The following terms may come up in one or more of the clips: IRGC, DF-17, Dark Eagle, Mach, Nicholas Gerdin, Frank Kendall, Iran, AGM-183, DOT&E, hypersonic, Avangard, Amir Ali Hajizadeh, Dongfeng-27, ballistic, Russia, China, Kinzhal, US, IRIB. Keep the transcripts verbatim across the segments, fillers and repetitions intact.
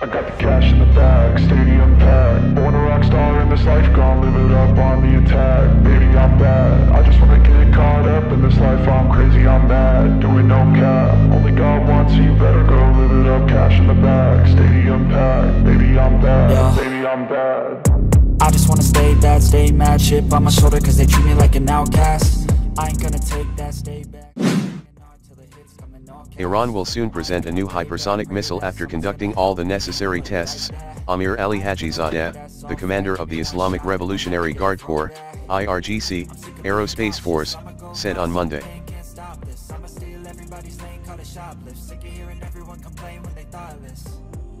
I got the cash in the bag, stadium packed. Born a rock star in this life, gone live it up on the attack. Baby, I'm bad, I just wanna get caught up in this life. I'm crazy, I'm mad, doing no cap. Only God wants you, better go live it up. Cash in the bag, stadium packed. Baby, I'm bad, yeah. Baby, I'm bad. I just wanna stay bad, stay mad. Chip on my shoulder cause they treat me like an outcast. I ain't gonna take that, stay back. Iran will soon present a new hypersonic missile after conducting all the necessary tests, Amir Ali Hajizadeh, the commander of the Islamic Revolutionary Guard Corps, I R G C, Aerospace Force, said on Monday.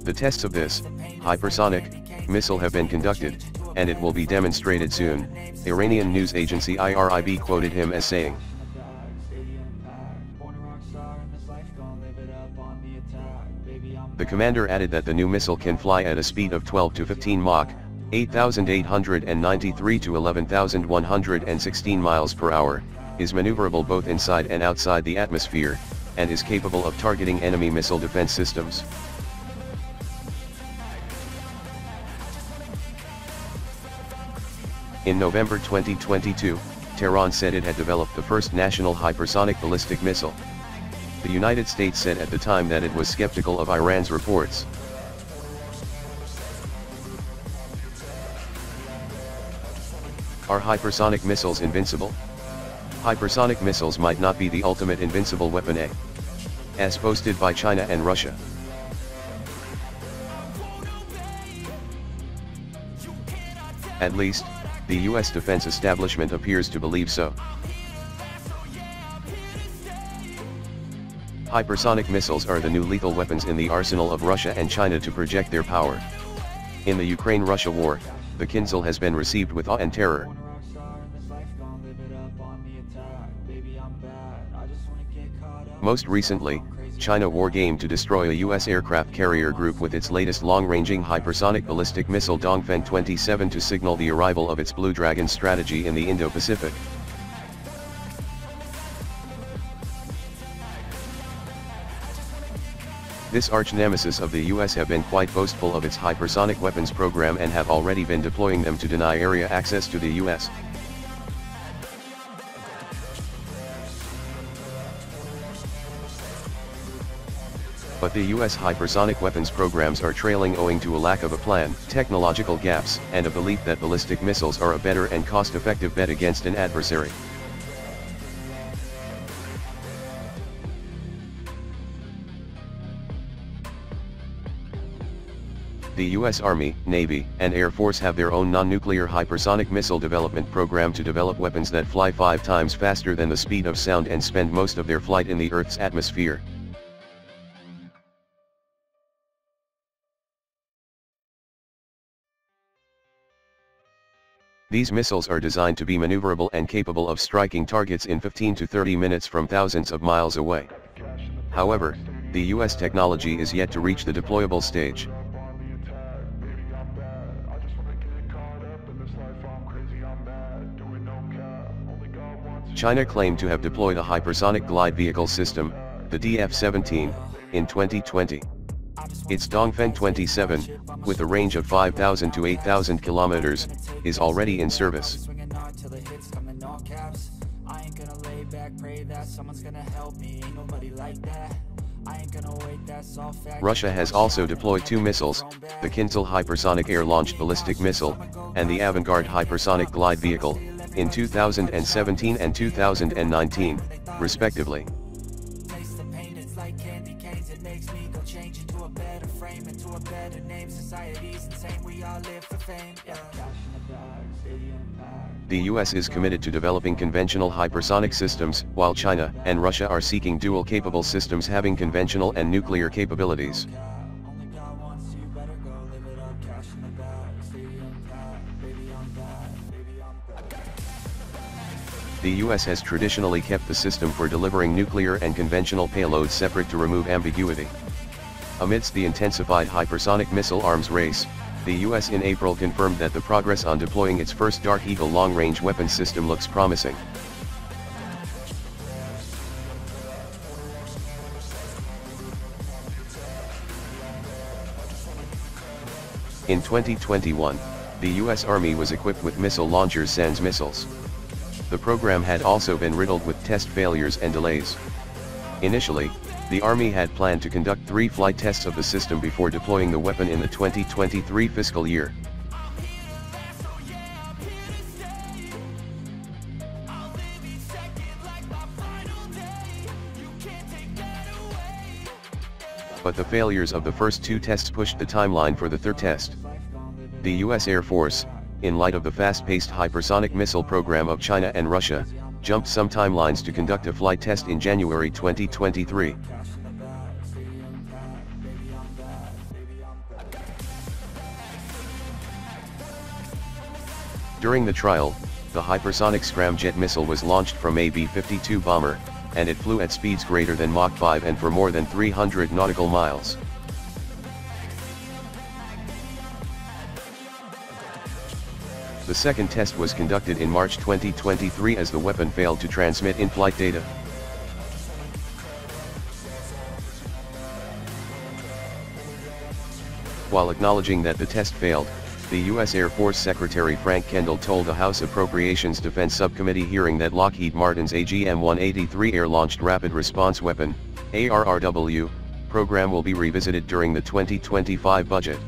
The tests of this hypersonic missile have been conducted, and it will be demonstrated soon, Iranian news agency I R I B quoted him as saying. The commander added that the new missile can fly at a speed of twelve to fifteen Mach, eight thousand eight hundred ninety-three to eleven thousand one hundred sixteen miles per hour, is maneuverable both inside and outside the atmosphere, and is capable of targeting enemy missile defense systems. In November twenty twenty-two, Tehran said it had developed the first national hypersonic ballistic missile. The United States said at the time that it was skeptical of Iran's reports. Are hypersonic missiles invincible? Hypersonic missiles might not be the ultimate invincible weapon, eh? As posted by China and Russia. At least, the U S defense establishment appears to believe so. Hypersonic missiles are the new lethal weapons in the arsenal of Russia and China to project their power. In the Ukraine-Russia war, the Kinzhal has been received with awe and terror. Most recently, China wargamed to destroy a U S aircraft carrier group with its latest long-ranging hypersonic ballistic missile Dongfeng twenty-seven to signal the arrival of its Blue Dragon strategy in the Indo-Pacific. This arch-nemesis of the U S have been quite boastful of its hypersonic weapons program and have already been deploying them to deny area access to the U S. But the U S hypersonic weapons programs are trailing owing to a lack of a plan, technological gaps, and a belief that ballistic missiles are a better and cost-effective bet against an adversary. The U S Army, Navy, and Air Force have their own non-nuclear hypersonic missile development program to develop weapons that fly five times faster than the speed of sound and spend most of their flight in the Earth's atmosphere. These missiles are designed to be maneuverable and capable of striking targets in fifteen to thirty minutes from thousands of miles away. However, the U S technology is yet to reach the deployable stage. China claimed to have deployed a hypersonic glide vehicle system, the D F seventeen, in twenty twenty. Its Dongfeng twenty-seven, with a range of five thousand to eight thousand kilometers, is already in service. Russia has also deployed two missiles, the Kinzhal hypersonic air-launched ballistic missile, and the Avangard hypersonic glide vehicle, in two thousand seventeen and two thousand nineteen, respectively. The U S is committed to developing conventional hypersonic systems, while China and Russia are seeking dual-capable systems having conventional and nuclear capabilities. The U S has traditionally kept the system for delivering nuclear and conventional payloads separate to remove ambiguity. Amidst the intensified hypersonic missile arms race, the U S in April confirmed that the progress on deploying its first Dark Eagle long-range weapons system looks promising. In twenty twenty-one, the U S Army was equipped with missile launcher S A N S missiles. The program had also been riddled with test failures and delays. Initially, the Army had planned to conduct three flight tests of the system before deploying the weapon in the twenty twenty-three fiscal year. But the failures of the first two tests pushed the timeline for the third test. The U S Air Force, in light of the fast-paced hypersonic missile program of China and Russia, jumped some timelines to conduct a flight test in January twenty twenty-three. During the trial, the hypersonic scramjet missile was launched from a B fifty-two bomber, and it flew at speeds greater than Mach five and for more than three hundred nautical miles. The second test was conducted in March twenty twenty-three as the weapon failed to transmit in-flight data. While acknowledging that the test failed, the U S Air Force Secretary Frank Kendall told the House Appropriations Defense Subcommittee hearing that Lockheed Martin's A G M one eighty-three Air-Launched Rapid Response Weapon (A R R W) program will be revisited during the twenty twenty-five budget.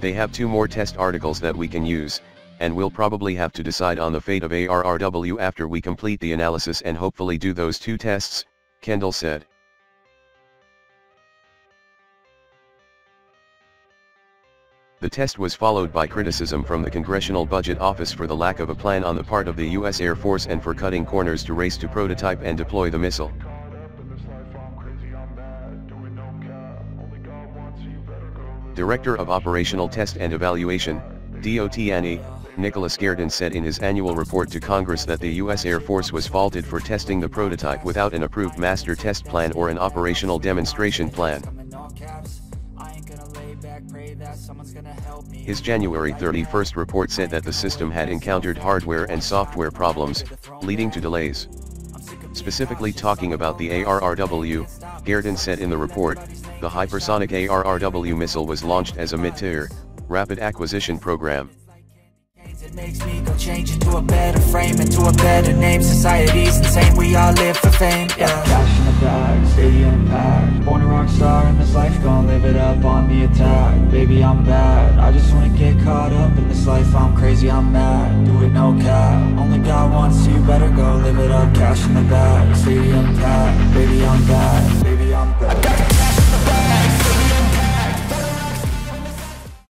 They have two more test articles that we can use, and we'll probably have to decide on the fate of A R R W after we complete the analysis and hopefully do those two tests, Kendall said. The test was followed by criticism from the Congressional Budget Office for the lack of a plan on the part of the U S Air Force and for cutting corners to race to prototype and deploy the missile. Director of Operational Test and Evaluation, D O T and E, Nicholas Gerdin said in his annual report to Congress that the U S Air Force was faulted for testing the prototype without an approved master test plan or an operational demonstration plan. His January thirty-first report said that the system had encountered hardware and software problems, leading to delays. Specifically talking about the A R R W, Gerdin said in the report, the hypersonic A R R W missile was launched as a mid-tier, rapid acquisition program. It makes me go change into a better frame, into a better name. Society's insane, we all live for fame. Yeah. Cash in the bag, stadium packed. Born a rock star in this life, gonna live it up on the attack. Baby, I'm bad. I just wanna get caught up in this life. I'm crazy, I'm mad. Do it no cap. Only God wants you, better go live it up. Cash in the bag, stadium packed. Baby, I'm bad.